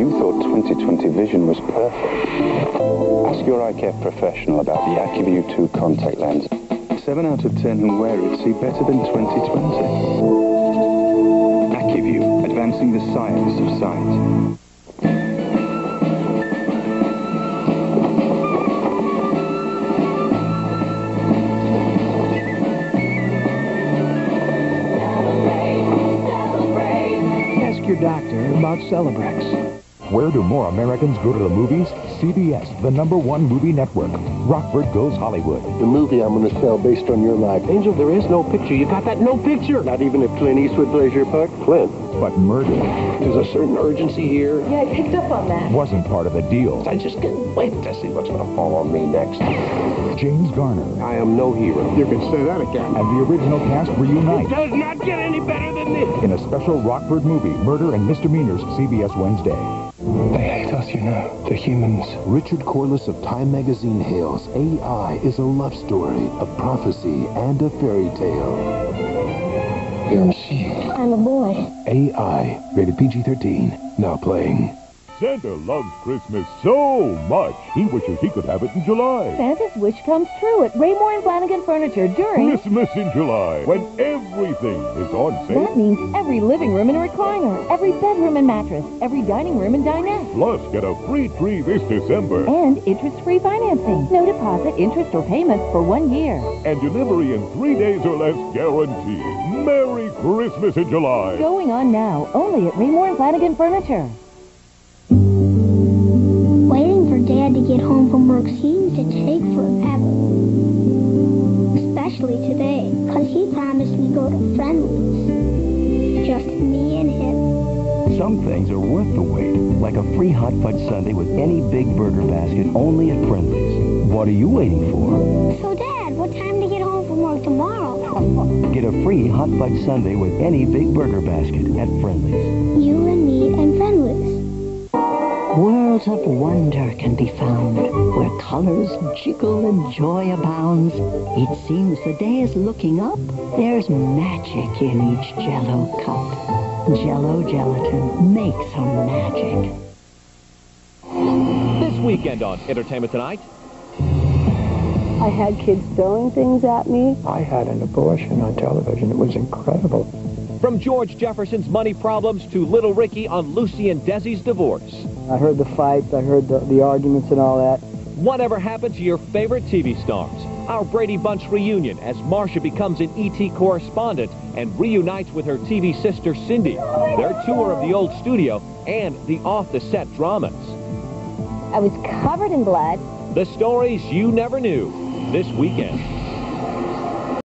You thought 2020 vision was perfect. Ask your eye care professional about the Acuvue 2 contact lens. 7 out of 10 who wear it see better than 2020. Acuvue, advancing the science of sight. Doctor about Celebrex. Where do more Americans go to the movies? CBS, the #1 movie network. Rockford Goes Hollywood. The movie I'm going to sell based on your life. Angel, there is no picture. You got that? No picture. Not even if Clint Eastwood plays your part. Clint. But murder. There's a certain urgency here. Yeah, I picked up on that. Wasn't part of the deal. I just can't wait to see what's going to fall on me next. James Garner. I am no hero. You can say that again. And the original cast reunite. It does not get any better than this. In a special Rockford movie, Murder and Misdemeanors, CBS Wednesday. They hate us, you know. The humans. Richard Corliss of Time magazine hails A.I. is a love story, a prophecy, and a fairy tale. You're a machine. I'm a boy. A.I. Rated PG-13. Now playing. Santa loves Christmas so much, he wishes he could have it in July. Santa's wish comes true at Raymore and Flanagan Furniture during Christmas in July, when everything is on sale. That means every living room and recliner, every bedroom and mattress, every dining room and dinette. Plus, get a free tree this December. And interest-free financing. No deposit, interest, or payments for 1 year. And delivery in 3 days or less guaranteed. Merry Christmas in July. Going on now, only at Raymore and Flanagan Furniture. Dad to get home from work seems to take forever, especially today, because he promised we'd go to Friendly's, just me and him. Some things are worth the wait, like a free hot fudge sundae with any big burger basket only at Friendly's. What are you waiting for? So Dad, what time to get home from work tomorrow? Get a free hot fudge sundae with any big burger basket at Friendly's. You and me and Friendly's. Worlds of wonder can be found, where colors jiggle and joy abounds. It seems the day is looking up. There's magic in each Jell-O cup. Jell-O gelatin makes some magic. This weekend on Entertainment Tonight. I had kids throwing things at me. I had an abortion on television. It was incredible. From George Jefferson's money problems to Little Ricky on Lucy and Desi's divorce. I heard the fights, I heard the arguments and all that. Whatever happened to your favorite TV stars? Our Brady Bunch reunion as Marcia becomes an ET correspondent and reunites with her TV sister Cindy. Their tour of the old studio and the off-the-set dramas. I was covered in blood. The stories you never knew this weekend.